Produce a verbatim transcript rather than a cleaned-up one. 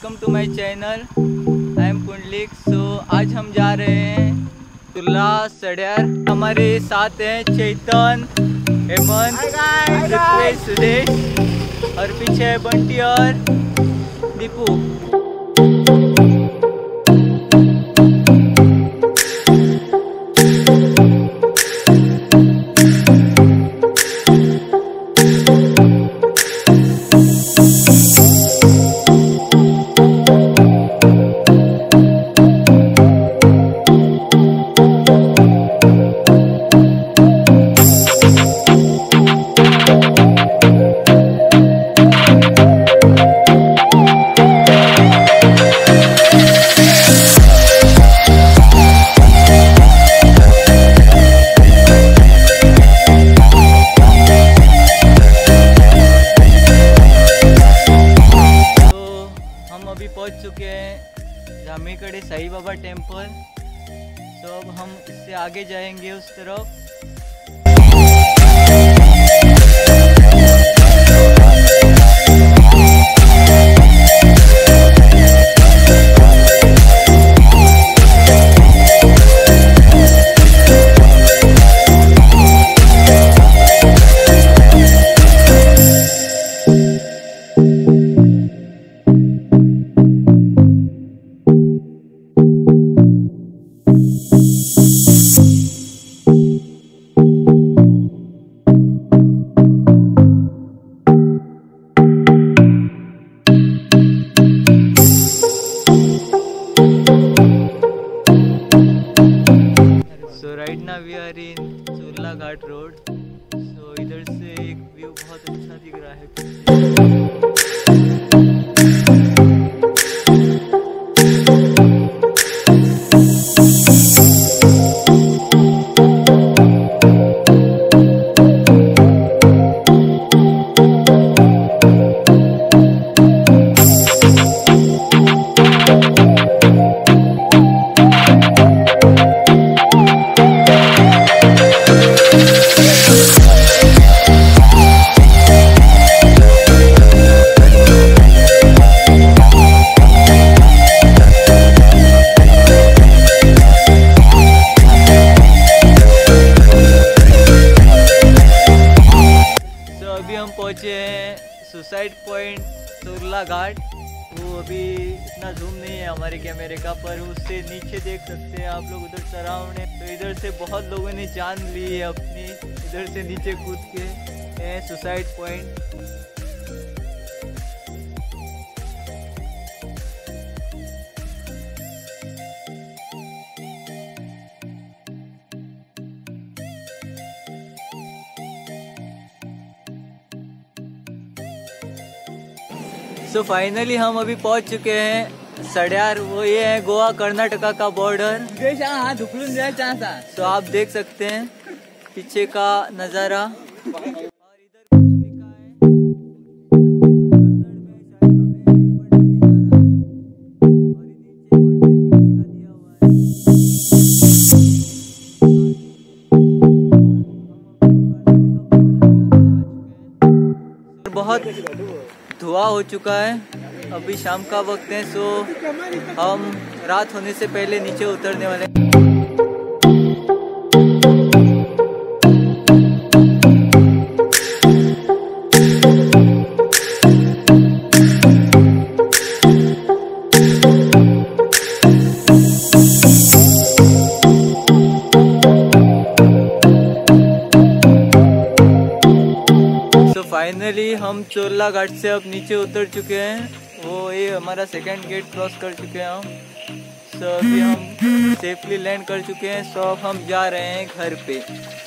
Welcome to my channel, I am Pundalik. So आज हम जा रहे हैं चोरला सड़ियार। हमारे साथ हैं चैतन, एबन, रुद्रेश, सुदेश और पीछे है बंटी और दीपू। जामीकड़े साईं बाबा टेम्पल। तो अब हम इससे आगे जाएंगे उस तरफ। We are in Chorla Ghat road. So इधर से एक व्यू बहुत अच्छा दिख रहा है। Suicide point Chorla Ghat. वो अभी इतना जूम नहीं है हमारे कैमरे का, पर उससे नीचे देख सकते हैं आप लोग उधर सराउंड है। तो इधर से बहुत लोगों ने जान ली है अपनी, इधर से नीचे कूद के हैं suicide point. So so finally हम अभी पहुंच चुके हैं सड़ियार। वो ये है गोवा कर्नाटका का बॉर्डर। हाँ, धुपलूं जाए चांस। सो so, आप देख सकते हैं पीछे का नज़ारा। बहुत धुआं हो चुका है, अभी शाम का वक्त है। सो हम रात होने से पहले नीचे उतरने वाले हैं। फाइनली हम चोरला घाट से अब नीचे उतर चुके हैं। वो ये हमारा सेकंड गेट क्रॉस कर चुके हैं हम। सो अभी हम सेफली लैंड कर चुके हैं। सो अब हम जा रहे हैं घर पे।